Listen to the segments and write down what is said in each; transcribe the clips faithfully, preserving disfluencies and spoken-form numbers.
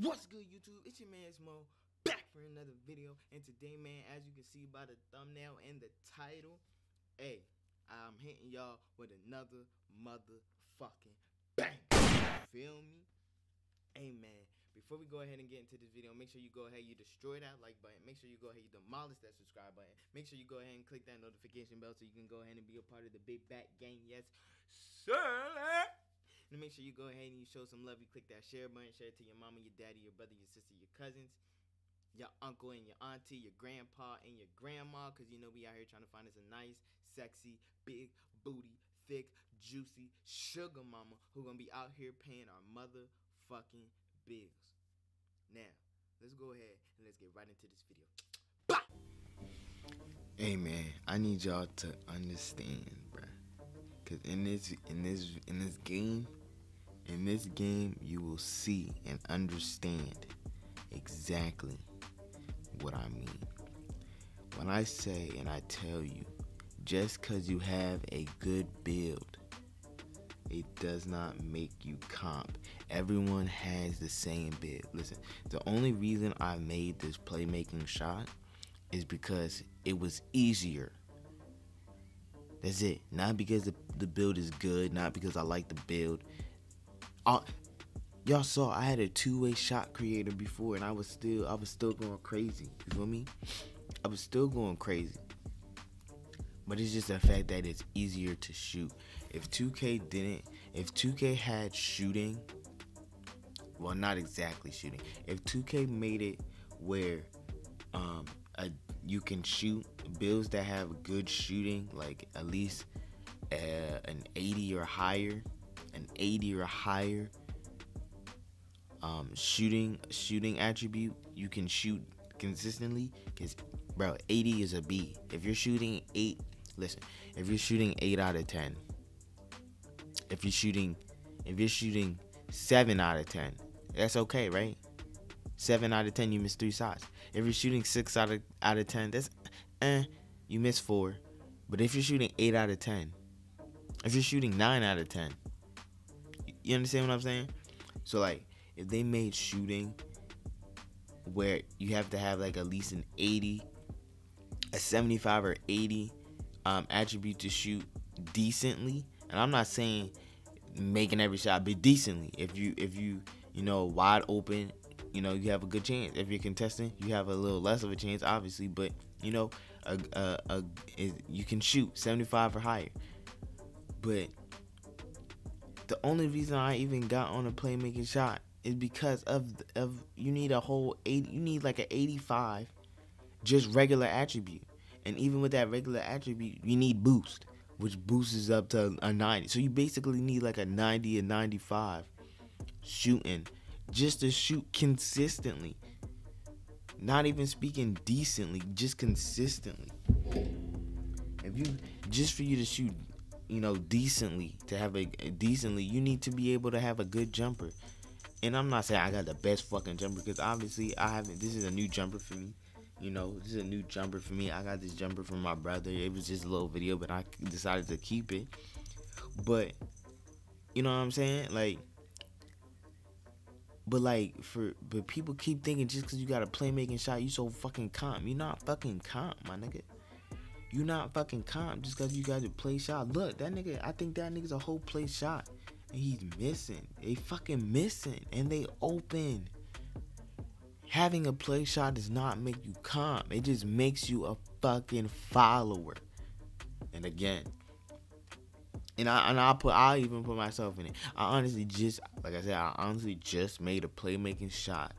What's good, YouTube? It's your man Smo, back for another video. And today, man, as you can see by the thumbnail and the title, hey, I'm hitting y'all with another motherfucking bang. Feel me? Hey, man, before we go ahead and get into this video, make sure you go ahead, you destroy that like button. Make sure you go ahead, you demolish that subscribe button. Make sure you go ahead and click that notification bell so you can go ahead and be a part of the Big Back Gang. Yes, sir. And make sure you go ahead and you show some love. You click that share button. Share it to your mama, your daddy, your brother, your sister, your cousins, your uncle and your auntie, your grandpa and your grandma. Because, you know, we out here trying to find us a nice, sexy, big, booty, thick, juicy sugar mama who going to be out here paying our motherfucking bills. Now, let's go ahead and let's get right into this video. Bye! Hey, man, I need y'all to understand, bruh. Cause in this in this in this game, in this game you will see and understand exactly what I mean. When I say and I tell you, just cause you have a good build, it does not make you comp. Everyone has the same build. Listen, the only reason I made this playmaking shot is because it was easier. That's it. Not because the, the build is good. Not because I like the build. Y'all saw I had a two-way shot creator before, and I was still I was still going crazy. You feel me? I was still going crazy. But it's just the fact that it's easier to shoot. If two K didn't, if two K had shooting, well, not exactly shooting. If two K made it where um, a you can shoot builds that have good shooting, like at least uh, an eighty or higher, an eighty or higher um, shooting shooting attribute. You can shoot consistently, cause bro, eighty is a B. If you're shooting eight, listen. If you're shooting eight out of ten, if you're shooting, if you're shooting seven out of ten, that's okay, right? Seven out of ten, you miss three shots. If you're shooting six out of out of ten, that's eh, you miss four. But if you're shooting eight out of ten, if you're shooting nine out of ten, you understand what I'm saying? So like, if they made shooting where you have to have like at least an eighty, a seventy-five or eighty um, attribute to shoot decently, and I'm not saying making every shot, but decently. If you if you you know wide open, you know, you have a good chance. If you're contesting, you have a little less of a chance, obviously. But, you know, a, a, a, is, you can shoot seventy-five or higher. But the only reason I even got on a playmaking shot is because of, of you need a whole, eighty, you need like an eighty-five, just regular attribute. And even with that regular attribute, you need boost, which boosts up to a ninety. So you basically need like a ninety or ninety-five shooting, just to shoot consistently. Not even speaking decently, just consistently. If you just for you to shoot, you know, decently, to have a, a decently, you need to be able to have a good jumper. And I'm not saying I got the best fucking jumper, because obviously I haven't. This is a new jumper for me. You know, this is a new jumper for me. I got this jumper from my brother. It was just a little video, but I decided to keep it. But you know what I'm saying, like. But like for but people keep thinking just because you got a playmaking shot, you so fucking calm. You're not fucking calm, my nigga. You're not fucking calm just because you got a play shot. Look, that nigga, I think that nigga's a whole play shot, and he's missing. They fucking missing, and they open. Having a play shot does not make you calm. It just makes you a fucking follower. And again. And I and I put I even put myself in it. I honestly just like I said, I honestly just made a playmaking shot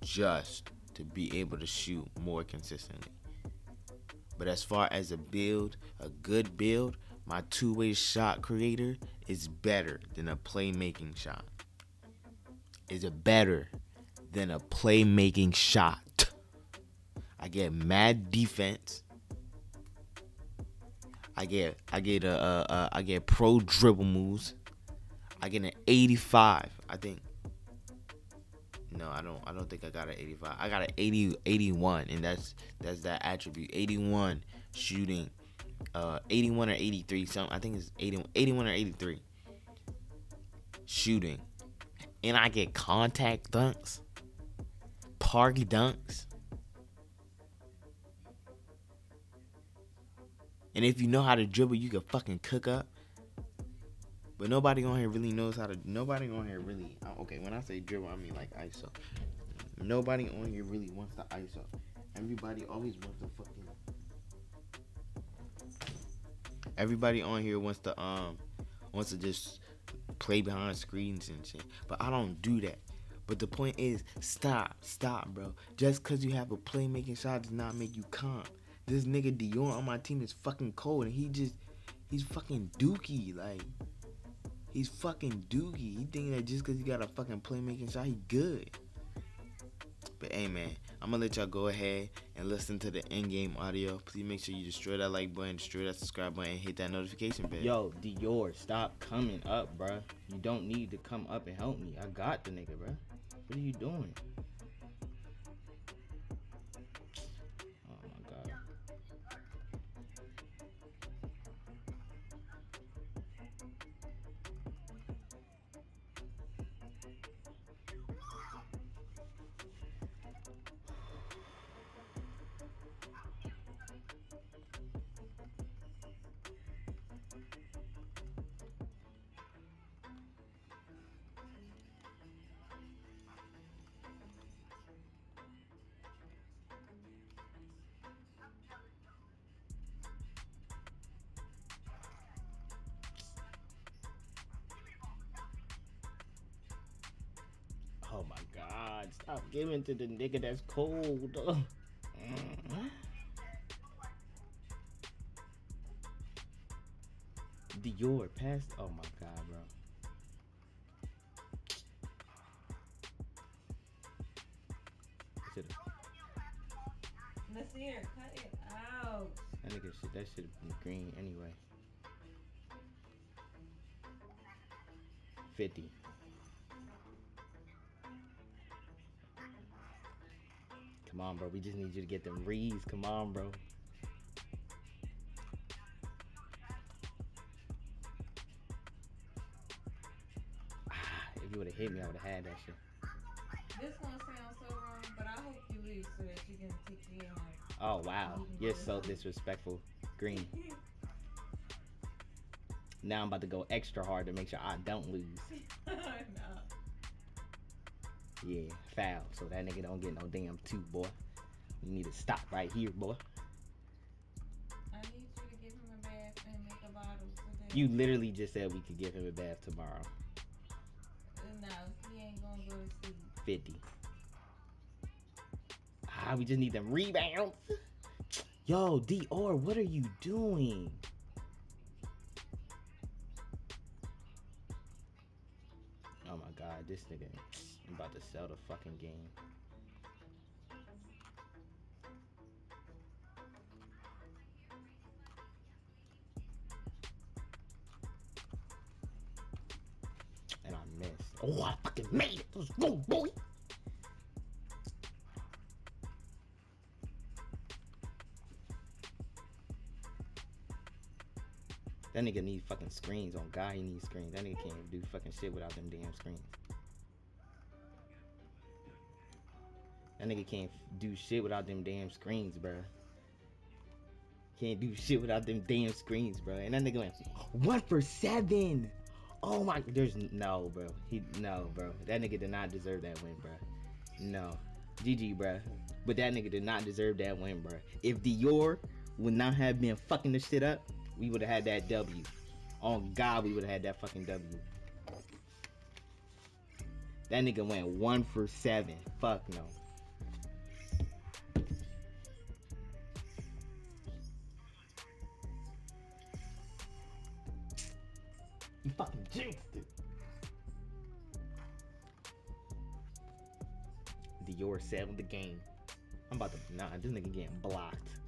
just to be able to shoot more consistently. But as far as a build, a good build, my two-way shot creator is better than a playmaking shot. Is it better than a playmaking shot? I get mad defense. I get, I get, uh, uh, I get pro dribble moves. I get an eighty-five, I think. No, I don't, I don't think I got an eighty-five. I got an eighty, eighty-one, and that's, that's that attribute. eighty-one shooting, uh, eighty-one or eighty-three, something. I think it's eighty-one, eighty-one or eighty-three shooting. And I get contact dunks. Hargy dunks. And if you know how to dribble, you can fucking cook up. But nobody on here really knows how to. Nobody on here really. Okay, when I say dribble, I mean like I S O. Nobody on here really wants to I S O. Everybody always wants to fucking. Everybody on here wants to um, wants to just play behind screens and shit. But I don't do that. But the point is, stop, stop, bro. Just cause you have a playmaking shot does not make you calm. This nigga Dion on my team is fucking cold, and he just, he's fucking dookie, like, he's fucking dookie. He thinking that just cause he got a fucking playmaking shot, he good. But hey, man, I'm gonna let y'all go ahead and listen to the end game audio. Please make sure you destroy that like button, destroy that subscribe button, and hit that notification bell. Yo, Dior, stop coming up, bruh. You don't need to come up and help me. I got the nigga, bruh. What are you doing? Oh my god. Oh my god, stop giving to the nigga that's cold. Dior passed. Oh my god, bro. Should've. Nasir, cut it out. That nigga shit, that should have been green anyway. fifty. Come on, bro. We just need you to get them reads. Come on, bro. Ah, if you would have hit me, I would have had that shit. This one sounds so wrong, but I hope you leave so that you can take me on. Oh, wow. You're so disrespectful. Green. Now I'm about to go extra hard to make sure I don't lose. No. Yeah, foul. So that nigga don't get no damn two, boy. You need to stop right here, boy. I need you to give him a bath and make a bottle today. You literally just said we could give him a bath tomorrow. No, he ain't gonna go to sleep. fifty. Ah, we just need them rebounds. Yo, Dior, what are you doing? Oh my god, this nigga. I'm about to sell the fucking game. And I missed. Oh, I fucking made it. Let's go, boy. That nigga needs fucking screens. On God, he needs screens. That nigga can't do fucking shit without them damn screens. That nigga can't do shit without them damn screens, bro. Can't do shit without them damn screens, bro. And that nigga went one for seven. Oh my, there's no, bro. He no, bro. That nigga did not deserve that win, bro. No, G G, bro. But that nigga did not deserve that win, bro. If Dior would not have been fucking this shit up, we would have had that W. Oh God, we would have had that fucking W. That nigga went one for seven. Fuck no. You fucking jinxed it. Dior settled the game. I'm about to, nah, this nigga getting blocked.